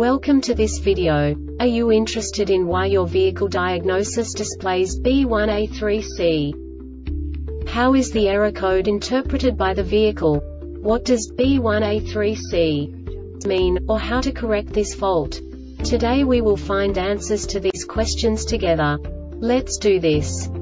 Welcome to this video. Are you interested in why your vehicle diagnosis displays B1A3C? How is the error code interpreted by the vehicle? What does B1A3C mean, or how to correct this fault? Today we will find answers to these questions together. Let's do this.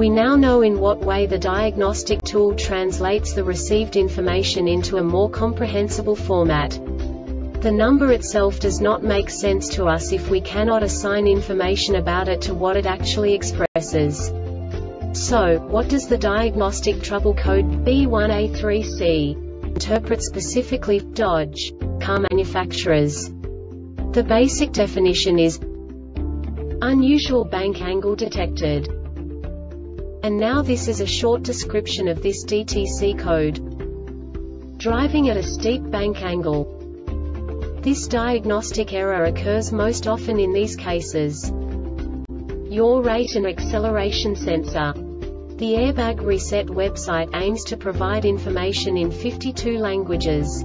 We now know in what way the diagnostic tool translates the received information into a more comprehensible format. The number itself does not make sense to us if we cannot assign information about it to what it actually expresses. So, what does the diagnostic trouble code B1A3C interpret specifically for Dodge car manufacturers? The basic definition is unusual bank angle detected. And now this is a short description of this DTC code. Driving at a steep bank angle. This diagnostic error occurs most often in these cases. Yaw rate and acceleration sensor. The Airbag Reset website aims to provide information in 52 languages.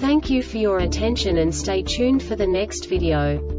Thank you for your attention and stay tuned for the next video.